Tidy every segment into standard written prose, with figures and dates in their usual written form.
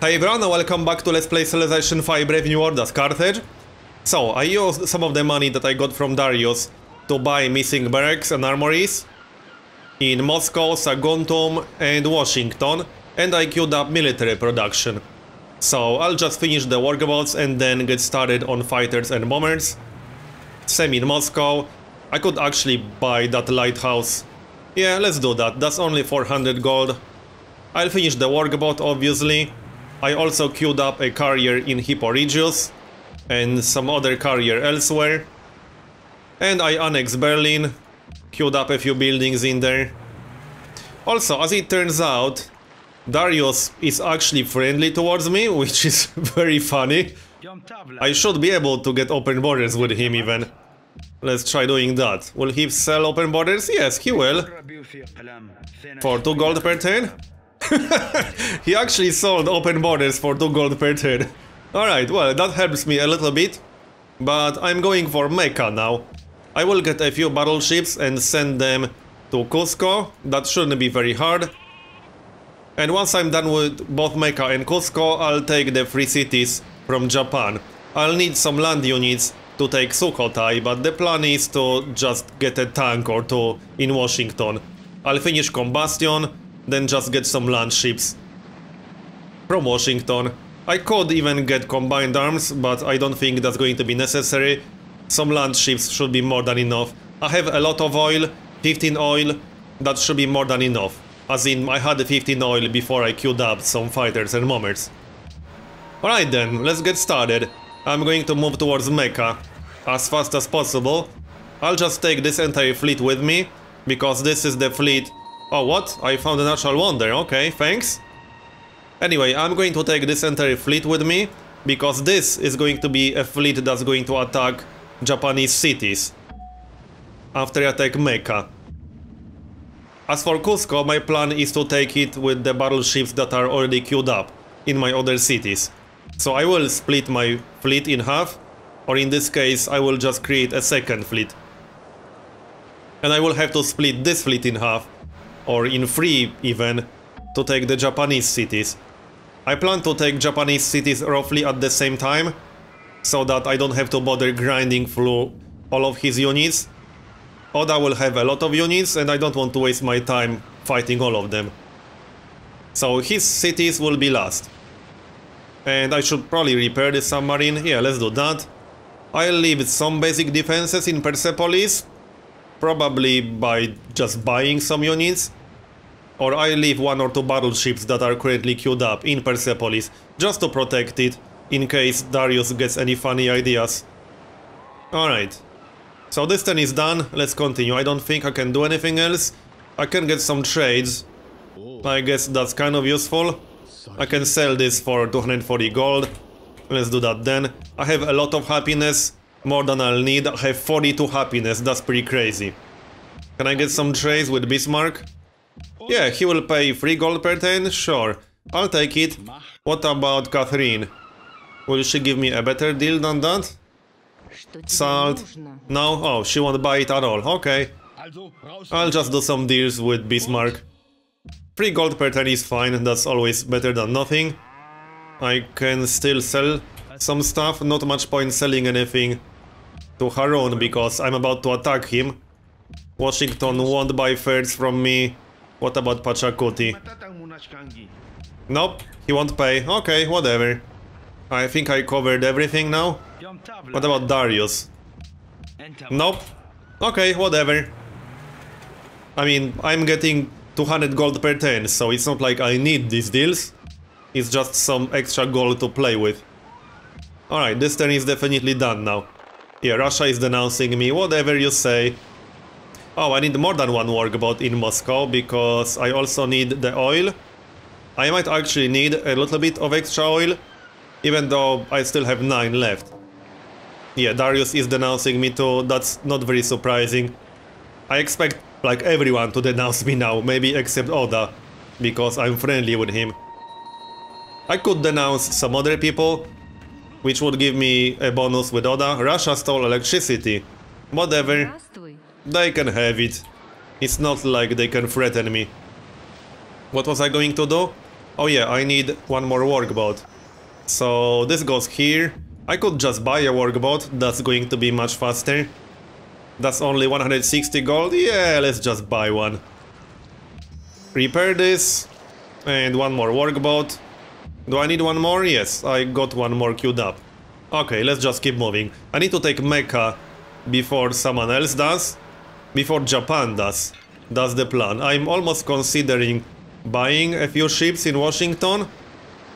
Hi everyone, welcome back to Let's Play Civilization 5 Brave New World as Carthage. So, I used some of the money that I got from Darius to buy missing barracks and armories in Moscow, Saguntum and Washington, and I queued up military production. So, I'll just finish the workabouts and then get started on fighters and bombers. Same in Moscow. I could actually buy that lighthouse. Yeah, let's do that, that's only 400 gold. I'll finish the workabout, obviously. I also queued up a carrier in Hippo Regius and some other carrier elsewhere. And I annexed Berlin, queued up a few buildings in there. Also, as it turns out, Darius is actually friendly towards me, which is very funny. I should be able to get open borders with him even. Let's try doing that. Will he sell open borders? Yes, he will. For 2 gold per turn? He actually sold open borders for 2 gold per turn. Alright, well, that helps me a little bit. But I'm going for Mecca now. I will get a few battleships and send them to Cusco. That shouldn't be very hard. And once I'm done with both Mecca and Cusco, I'll take the free cities from Japan. I'll need some land units to take Sukhothai, but the plan is to just get a tank or two in Washington. I'll finish Combustion, then just get some land ships from Washington. I could even get combined arms, but I don't think that's going to be necessary. Some land ships should be more than enough. I have a lot of oil, 15 oil, that should be more than enough. As in, I had 15 oil before I queued up some fighters and bombers. Alright then, let's get started. I'm going to move towards Mecca as fast as possible. I'll just take this entire fleet with me, because this is the fleet... Oh, what? I found a natural wonder, okay, thanks. Anyway, I'm going to take this entire fleet with me, because this is going to be a fleet that's going to attack Japanese cities after I take Mecca. As for Cusco, my plan is to take it with the battleships that are already queued up in my other cities. So I will split my fleet in half, or in this case I will just create a second fleet. And I will have to split this fleet in half, or in three even, to take the Japanese cities. I plan to take Japanese cities roughly at the same time, so that I don't have to bother grinding through all of his units. Oda will have a lot of units and I don't want to waste my time fighting all of them. So his cities will be last. And I should probably repair the submarine. Yeah, let's do that. I'll leave some basic defenses in Persepolis, probably by just buying some units. Or I'll leave 1 or 2 battleships that are currently queued up in Persepolis, just to protect it, in case Darius gets any funny ideas. Alright. So this turn is done, let's continue. I don't think I can do anything else. I can get some trades. I guess that's kind of useful. I can sell this for 240 gold. Let's do that then. I have a lot of happiness, more than I'll need. I have 42 happiness, that's pretty crazy. Can I get some trades with Bismarck? Yeah, he will pay 3 gold per turn, sure. I'll take it. What about Catherine? Will she give me a better deal than that? Salt? No? Oh, she won't buy it at all, okay. I'll just do some deals with Bismarck. 3 gold per turn is fine, that's always better than nothing. I can still sell some stuff, not much point selling anything to Harun, because I'm about to attack him. Washington won't buy thirds from me. What about Pachacuti? Nope, he won't pay, okay, whatever. I think I covered everything now. What about Darius? Nope, okay, whatever. I mean, I'm getting 200 gold per turn, so it's not like I need these deals. It's just some extra gold to play with. Alright, this turn is definitely done now. Yeah, Russia is denouncing me, whatever you say. Oh, I need more than 1 workabout in Moscow, because I also need the oil. I might actually need a little bit of extra oil, even though I still have 9 left. Yeah, Darius is denouncing me too, that's not very surprising. I expect like everyone to denounce me now, maybe except Oda, because I'm friendly with him. I could denounce some other people, which would give me a bonus with Oda. Russia stole electricity. Whatever. They can have it. It's not like they can threaten me. What was I going to do? Oh yeah, I need one more workboat. So this goes here. I could just buy a workboat, that's going to be much faster. That's only 160 gold, yeah, let's just buy one. Repair this. And one more workboat. Do I need one more? Yes, I got one more queued up. Okay, let's just keep moving. I need to take Mecca before someone else does. Before Japan does. That's the plan. I'm almost considering buying a few ships in Washington,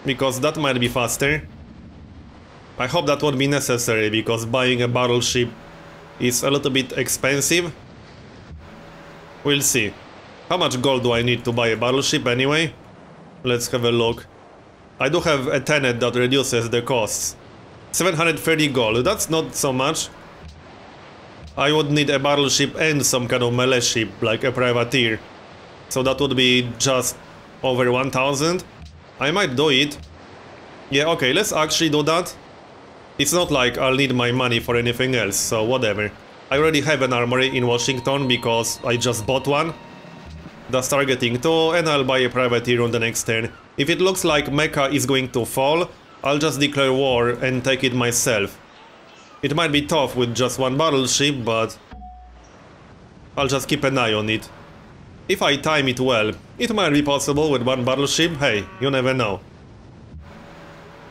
because that might be faster. I hope that won't be necessary, because buying a battleship is a little bit expensive. We'll see. How much gold do I need to buy a battleship anyway? Let's have a look. I do have a tenet that reduces the costs. 730 gold, that's not so much. I would need a battleship and some kind of melee ship, like a privateer. So that would be just over 1000. I might do it. Yeah, okay, let's actually do that. It's not like I'll need my money for anything else, so whatever. I already have an armory in Washington because I just bought one. That's targeting 2, and I'll buy a privateer on the next turn. If it looks like Mecca is going to fall, I'll just declare war and take it myself. It might be tough with just one battleship, but I'll just keep an eye on it. If I time it well, it might be possible with one battleship, hey, you never know.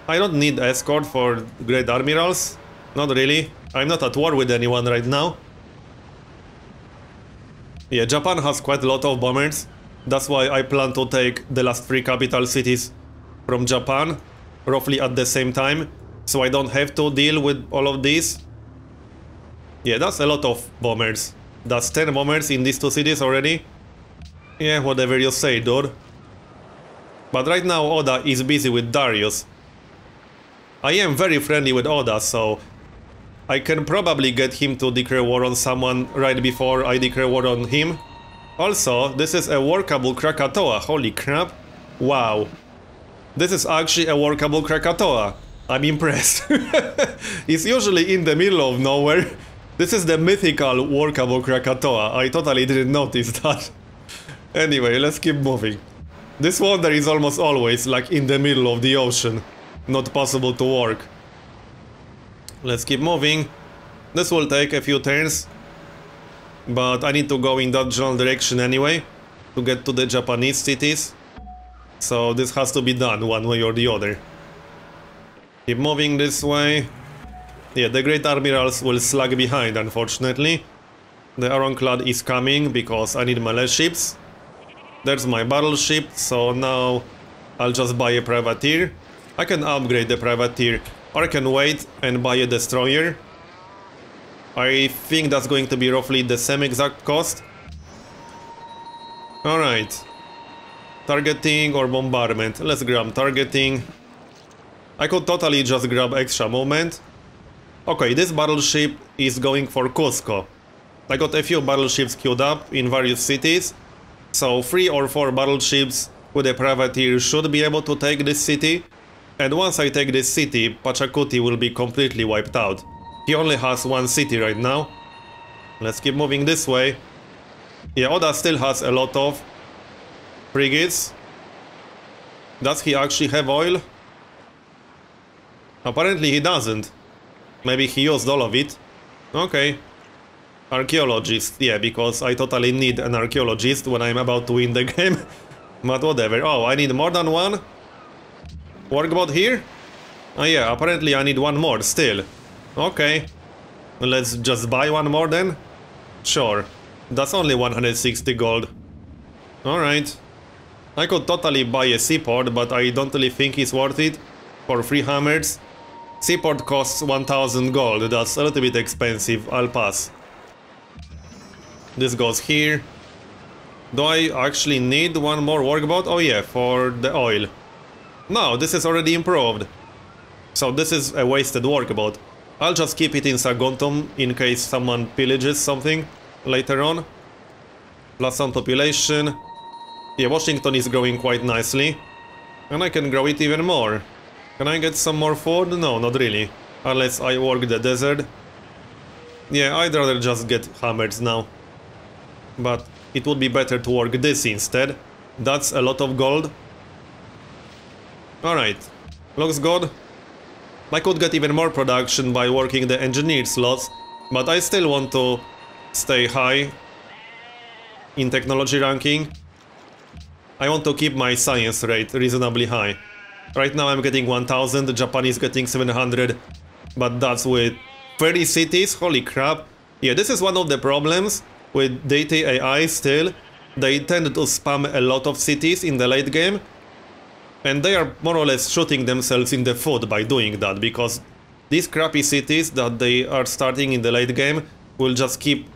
I don't need escort for great admirals, not really. I'm not at war with anyone right now. Yeah, Japan has quite a lot of bombers. That's why I plan to take the last 3 capital cities from Japan, roughly at the same time, so I don't have to deal with all of these. Yeah, that's a lot of bombers. That's 10 bombers in these 2 cities already. Yeah, whatever you say, dude. But right now Oda is busy with Darius. I am very friendly with Oda, so I can probably get him to declare war on someone right before I declare war on him. Also, this is a workable Krakatoa, holy crap. Wow. This is actually a workable Krakatoa. I'm impressed. It's usually in the middle of nowhere. This is the mythical workable Krakatoa. I totally didn't notice that. Anyway, let's keep moving. This wonder is almost always, like, in the middle of the ocean. Not possible to work. Let's keep moving. This will take a few turns. But I need to go in that general direction anyway, to get to the Japanese cities. So this has to be done one way or the other. Keep moving this way. Yeah, the great admirals will lag behind, unfortunately. The ironclad is coming, because I need melee ships. There's my battleship, so now I'll just buy a privateer. I can upgrade the privateer, or I can wait and buy a destroyer. I think that's going to be roughly the same exact cost. Alright. Targeting or bombardment. Let's grab targeting. I could totally just grab extra movement. Okay, this battleship is going for Cusco. I got a few battleships queued up in various cities. So 3 or 4 battleships with a privateer should be able to take this city. And once I take this city, Pachacuti will be completely wiped out. He only has 1 city right now. Let's keep moving this way. Yeah, Oda still has a lot of frigates. Does he actually have oil? Apparently he doesn't. Maybe he used all of it. Okay. Archaeologist. Yeah, because I totally need an archaeologist when I'm about to win the game. But whatever. Oh, I need more than 1? Workboat here? Oh yeah, apparently I need 1 more still. Okay. Let's just buy 1 more then? Sure. That's only 160 gold. Alright. I could totally buy a seaport, but I don't really think it's worth it. For 3 hammers. Seaport costs 1000 gold, that's a little bit expensive, I'll pass. This goes here. Do I actually need 1 more workboat? Oh yeah, for the oil. No, this is already improved. So this is a wasted workboat. I'll just keep it in Saguntum in case someone pillages something later on. Plus some population. Yeah, Washington is growing quite nicely. And I can grow it even more. Can I get some more food? No, not really. Unless I work the desert. Yeah, I'd rather just get hammers now. But it would be better to work this instead. That's a lot of gold. Alright. Looks good. I could get even more production by working the engineer slots, but I still want to stay high in technology ranking. I want to keep my science rate reasonably high. Right now I'm getting 1000, Japan is getting 700, but that's with 30 cities, holy crap. Yeah, this is one of the problems with dating AI still. They tend to spam a lot of cities in the late game, and they are more or less shooting themselves in the foot by doing that, because these crappy cities that they are starting in the late game will just keep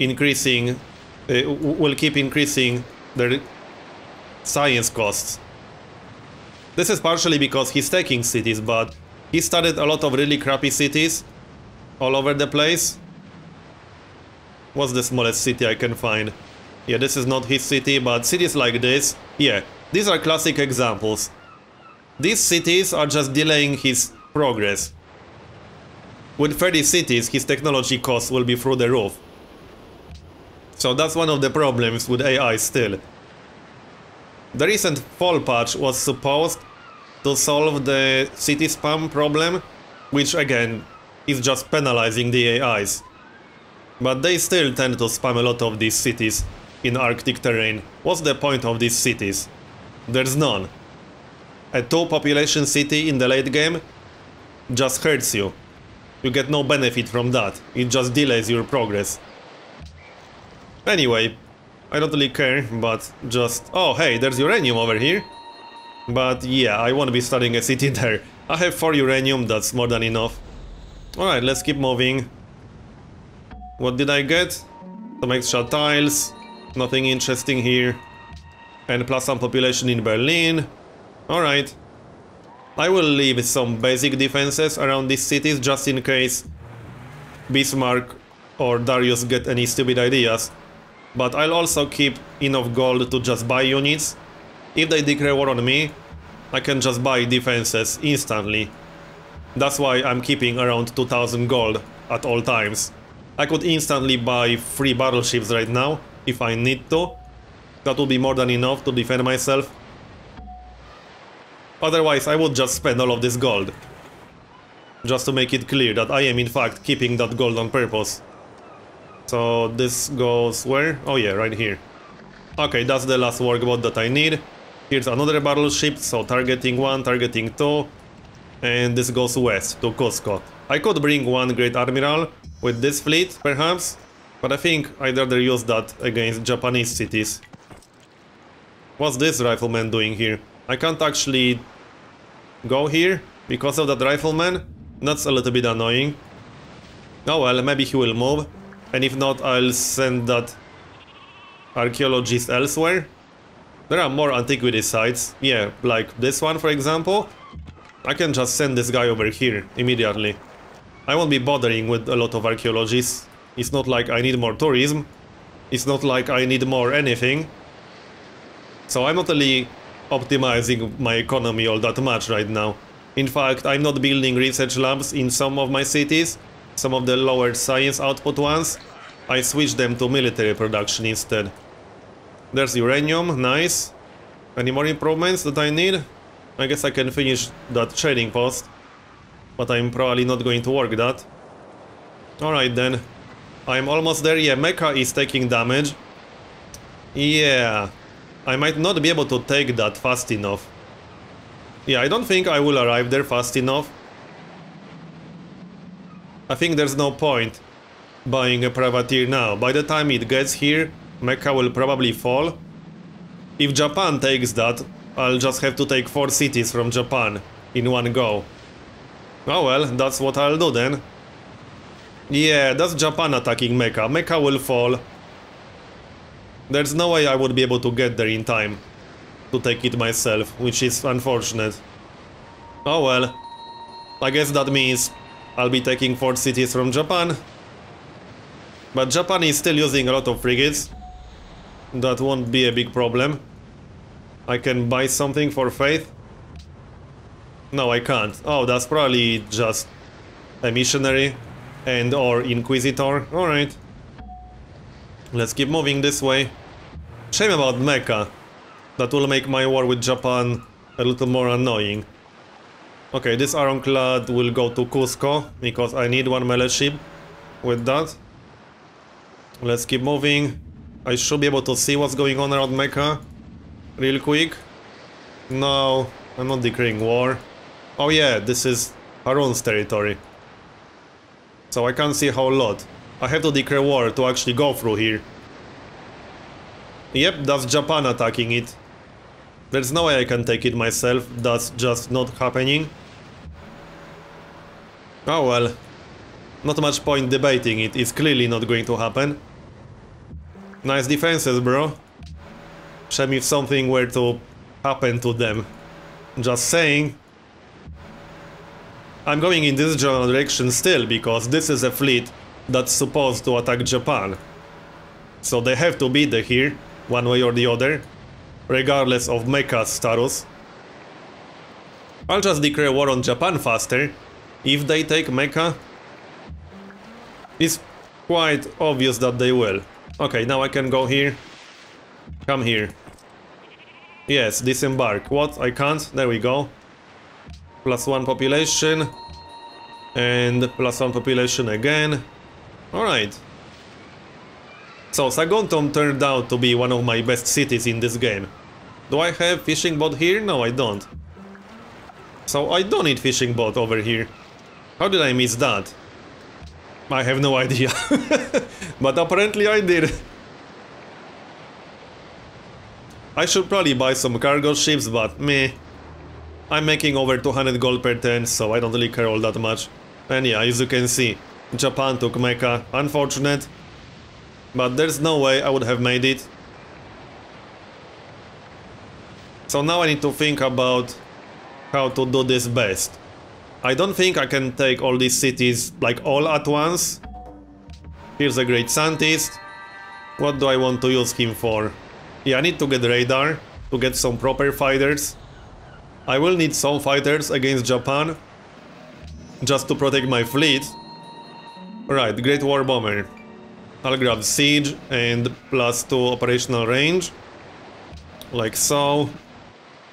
increasing, their science costs. This is partially because he's taking cities, but he started a lot of really crappy cities all over the place. What's the smallest city I can find? Yeah, this is not his city, but cities like this, yeah. These are classic examples. These cities are just delaying his progress. With 30 cities, his technology costs will be through the roof. So that's one of the problems with AI still. The recent fall patch was supposed to solve the city spam problem, which again is just penalizing the AIs. But they still tend to spam a lot of these cities in Arctic terrain. What's the point of these cities? There's none. A 2-population city in the late game just hurts you. You get no benefit from that. It just delays your progress. Anyway, I don't really care, but just... Oh, hey, there's uranium over here. But yeah, I won't be starting a city there. I have 4 uranium, that's more than enough. Alright, let's keep moving. What did I get? Some extra tiles. Nothing interesting here. And plus some population in Berlin. Alright. I will leave some basic defenses around these cities just in case Bismarck or Darius get any stupid ideas. But I'll also keep enough gold to just buy units. If they declare war on me, I can just buy defenses instantly. That's why I'm keeping around 2000 gold at all times. I could instantly buy 3 battleships right now if I need to. That would be more than enough to defend myself. Otherwise, I would just spend all of this gold. Just to make it clear that I am in fact keeping that gold on purpose. So this goes where? Oh yeah, right here. Okay, that's the last workboat that I need. Here's another battleship, so targeting 1, targeting 2. And this goes west to Cusco. I could bring 1 Great Admiral with this fleet, perhaps. But I think I'd rather use that against Japanese cities. What's this rifleman doing here? I can't actually go here because of that rifleman. That's a little bit annoying. Oh well, maybe he will move. And if not, I'll send that archaeologist elsewhere. There are more antiquity sites. Yeah, like this one, for example. I can just send this guy over here immediately. I won't be bothering with a lot of archaeologists. It's not like I need more tourism. It's not like I need more anything. So I'm not really optimizing my economy all that much right now. In fact, I'm not building research labs in some of my cities, some of the lower science output ones. I switch them to military production instead. There's uranium, nice. Any more improvements that I need? I guess I can finish that trading post, but I'm probably not going to work that. Alright then, I'm almost there. Yeah, Mecca is taking damage. Yeah. I might not be able to take that fast enough. Yeah, I don't think I will arrive there fast enough. I think there's no point buying a privateer now. By the time it gets here, Mecca will probably fall. If Japan takes that, I'll just have to take 4 cities from Japan in one go. Oh well, that's what I'll do then. Yeah, that's Japan attacking Mecca. Mecca will fall. There's no way I would be able to get there in time to take it myself, which is unfortunate. Oh well. I guess that means I'll be taking 4 cities from Japan. But Japan is still using a lot of frigates. That won't be a big problem. I can buy something for faith. No, I can't. Oh, that's probably just a missionary and or inquisitor. Alright. Let's keep moving this way. Shame about Mecca. That will make my war with Japan a little more annoying. Okay, this ironclad will go to Cusco, because I need one melee ship with that. Let's keep moving. I should be able to see what's going on around Mecca real quick. No, I'm not declaring war. Oh yeah, this is Harun's territory. So I can't see how a lot. I have to declare war to actually go through here. Yep, that's Japan attacking it. There's no way I can take it myself, that's just not happening. Oh well. Not much point debating it, it's clearly not going to happen. Nice defenses, bro. Shame if something were to happen to them. Just saying. I'm going in this general direction still, because this is a fleet that's supposed to attack Japan. So they have to be there here, one way or the other. Regardless of Mecca's status. I'll just declare war on Japan faster. If they take Mecca, it's quite obvious that they will. Okay, now I can go here. Come here. Yes, disembark. What? I can't. There we go. +1 population. And +1 population again. Alright. So Saguntum turned out to be one of my best cities in this game. Do I have fishing boat here? No, I don't. So I don't need fishing boat over here. How did I miss that? I have no idea. But apparently I did. I should probably buy some cargo ships, but meh. I'm making over 200 gold per turn, so I don't really care all that much. And yeah, as you can see, Japan took Mecca. Unfortunate. But there's no way I would have made it. So now I need to think about how to do this best. I don't think I can take all these cities like all at once. Here's a great scientist. What do I want to use him for? Yeah, I need to get radar to get some proper fighters. I will need some fighters against Japan just to protect my fleet. Right, Great War Bomber. I'll grab siege and +2 operational range, like so.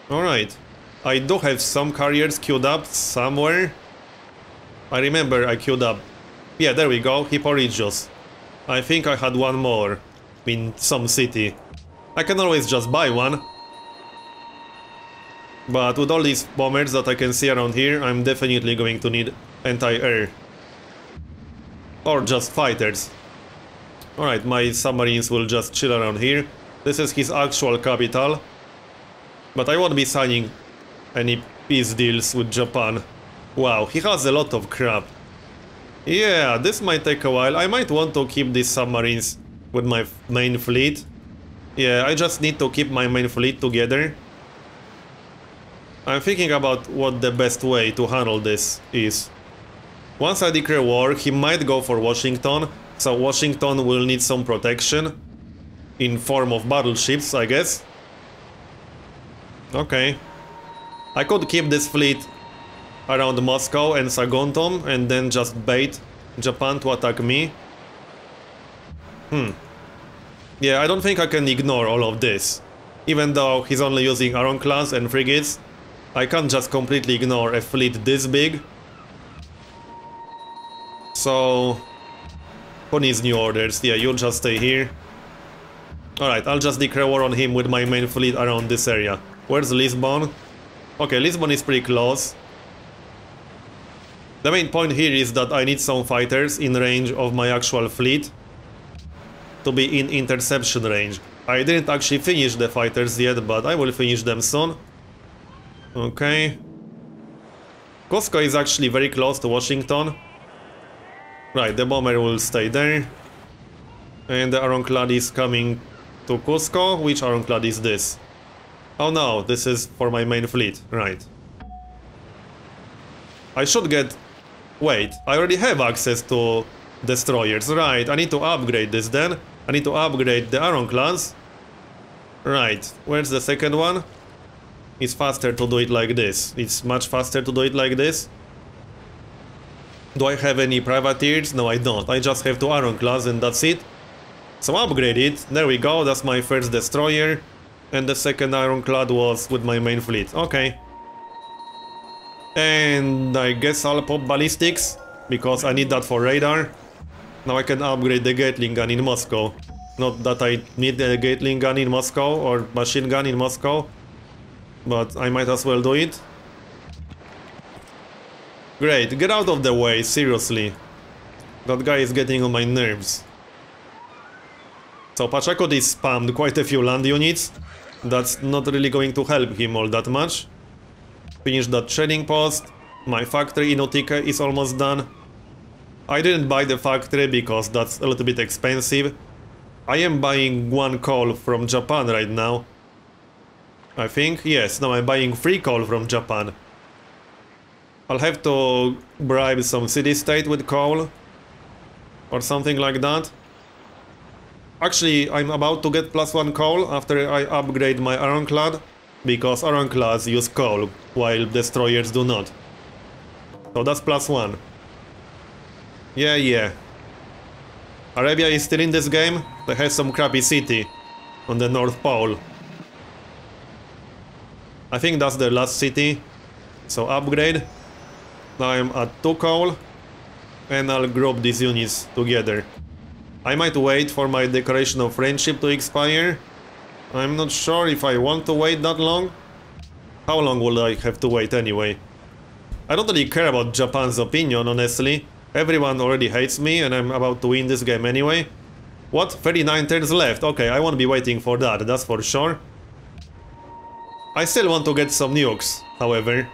Alright, I do have some carriers queued up somewhere. I remember I queued up, yeah, there we go, Hippo Regius. I think I had one more in some city. I can always just buy one. But with all these bombers that I can see around here, I'm definitely going to need anti-air. Or just fighters. Alright, my submarines will just chill around here. This is his actual capital. But I won't be signing any peace deals with Japan. Wow, he has a lot of crap. Yeah, this might take a while. I might want to keep these submarines with my main fleet. Yeah, I just need to keep my main fleet together. I'm thinking about what the best way to handle this is. Once I declare war, he might go for Washington. So Washington will need some protection, in form of battleships, I guess. Okay. I could keep this fleet around Moscow and Saguntum and then just bait Japan to attack me. Yeah, I don't think I can ignore all of this. Even though he's only using ironclads and frigates, I can't just completely ignore a fleet this big. So... who needs new orders? Yeah, you'll just stay here. Alright, I'll just declare war on him with my main fleet around this area. Where's Lisbon? Okay, Lisbon is pretty close. The main point here is that I need some fighters in range of my actual fleet to be in interception range. I didn't actually finish the fighters yet, but I will finish them soon. Okay. Cusco is actually very close to Washington. Right, the bomber will stay there. And the ironclad is coming to Cusco. Which ironclad is this? Oh no, this is for my main fleet. Right. I should get... wait, I already have access to destroyers. Right, I need to upgrade this then. I need to upgrade the ironclads. Right, where's the second one? It's faster to do it like this. It's much faster to do it like this. Do I have any privateers? No, I don't. I just have 2 ironclads and that's it. So upgrade it. There we go. That's my first destroyer. and the second ironclad was with my main fleet. Okay. And I guess I'll pop ballistics, because I need that for radar. Now I can upgrade the Gatling gun in Moscow. Not that I need a Gatling gun in Moscow or machine gun in Moscow, but I might as well do it. Great, get out of the way, seriously. That guy is getting on my nerves. So Pachacuti spammed quite a few land units. That's not really going to help him all that much. Finish that trading post. My factory in Otica is almost done. I didn't buy the factory because that's a little bit expensive. I am buying one coal from Japan right now. I think, yes, now I'm buying free coal from Japan. I'll have to bribe some city-state with coal or something like that. Actually, I'm about to get +1 coal after I upgrade my ironclad, because ironclads use coal while destroyers do not. So that's +1. Yeah, yeah. Arabia is still in this game. They have some crappy city on the North Pole. I think that's the last city. So upgrade. Now I'm at 2 coal. And I'll group these units together. I might wait for my Declaration of Friendship to expire. I'm not sure if I want to wait that long. How long will I have to wait anyway? I don't really care about Japan's opinion, honestly. Everyone already hates me and I'm about to win this game anyway. What? 39 turns left. Okay, I won't be waiting for that, that's for sure. I still want to get some nukes, however.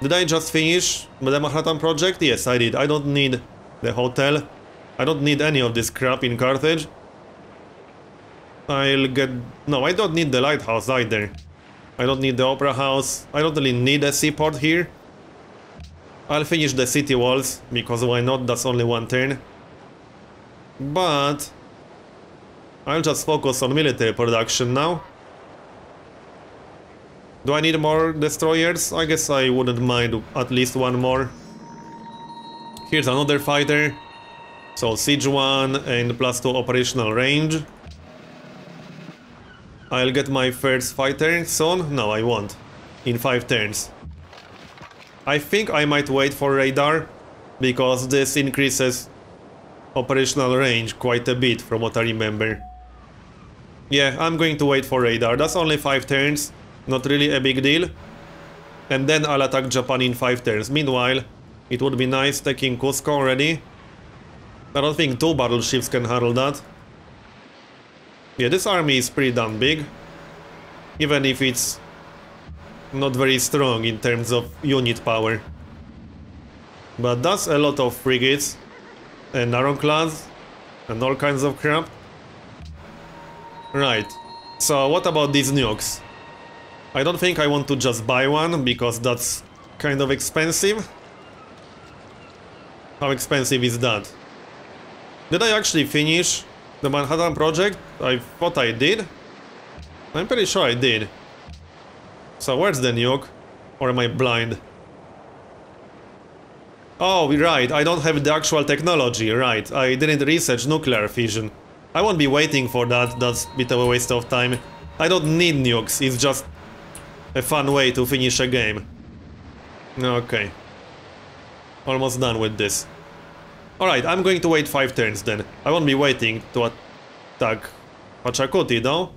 Did I just finish the Manhattan Project? Yes, I did. I don't need the hotel. I don't need any of this crap in Carthage. I'll get... No, I don't need the lighthouse either. I don't need the opera house. I don't really need a seaport here. I'll finish the city walls, because why not? That's only one turn. But... I'll just focus on military production now. Do I need more destroyers? I guess I wouldn't mind at least one more. Here's another fighter. So siege 1 and +2 operational range. I'll get my first fighter soon. No, I won't. In 5 turns. I think I might wait for radar, because this increases operational range quite a bit from what I remember. Yeah, I'm going to wait for radar. That's only 5 turns. Not really a big deal. And then I'll attack Japan in 5 turns. Meanwhile, it would be nice taking Cusco already. I don't think 2 battleships can handle that. Yeah, this army is pretty damn big. Even if it's not very strong in terms of unit power. But that's a lot of frigates and ironclads and all kinds of crap. Right. So what about these nukes? I don't think I want to just buy one, because that's kind of expensive. How expensive is that? Did I actually finish the Manhattan Project? I thought I did. I'm pretty sure I did. So where's the nuke? Or am I blind? Oh, right, I don't have the actual technology, right. I didn't research nuclear fission. I won't be waiting for that, that's a bit of a waste of time. I don't need nukes, it's just... a fun way to finish a game. Okay. Almost done with this. Alright, I'm going to wait 5 turns then. I won't be waiting to attack Pachacuti though.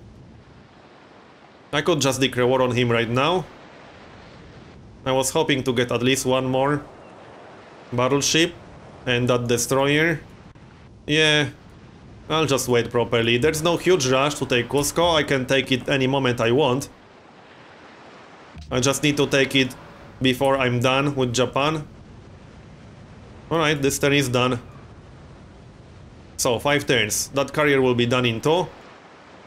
I could just declare war on him right now. I was hoping to get at least one more battleship and that destroyer. Yeah, I'll just wait properly. There's no huge rush to take Cusco. I can take it any moment I want. I just need to take it before I'm done with Japan. Alright, this turn is done. So, 5 turns. That carrier will be done in 2.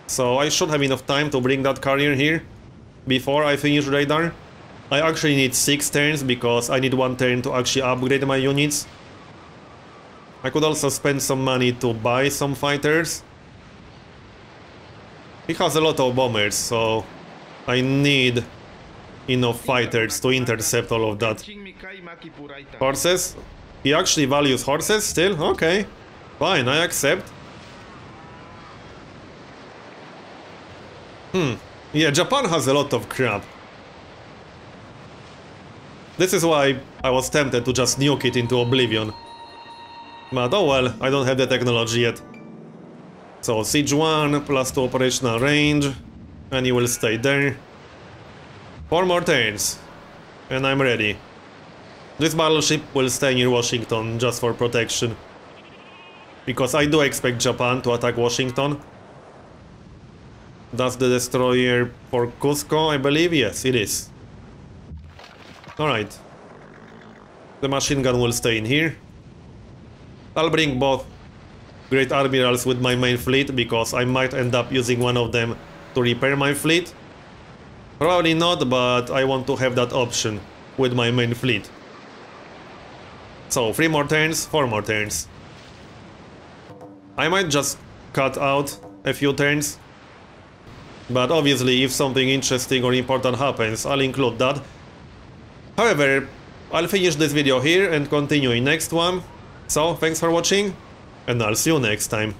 So, I should have enough time to bring that carrier here before I finish radar. I actually need 6 turns because I need 1 turn to actually upgrade my units. I could also spend some money to buy some fighters. He has a lot of bombers, so I need... enough fighters to intercept all of that. Horses? He actually values horses still? Okay. Fine, I accept. Hmm. Yeah, Japan has a lot of crap. This is why I was tempted to just nuke it into oblivion. But oh well, I don't have the technology yet. So siege 1, plus 2 operational range, and you will stay there. 4 more turns, and I'm ready. This battleship will stay near Washington just for protection. Because I do expect Japan to attack Washington. That's the destroyer for Cusco, I believe? Yes, it is. Alright. The machine gun will stay in here. I'll bring both Great Admirals with my main fleet, because I might end up using one of them to repair my fleet. Probably not, but I want to have that option with my main fleet. So, 3 more turns, 4 more turns. I might just cut out a few turns. But obviously, if something interesting or important happens, I'll include that. However, I'll finish this video here and continue in next one. So, thanks for watching, and I'll see you next time.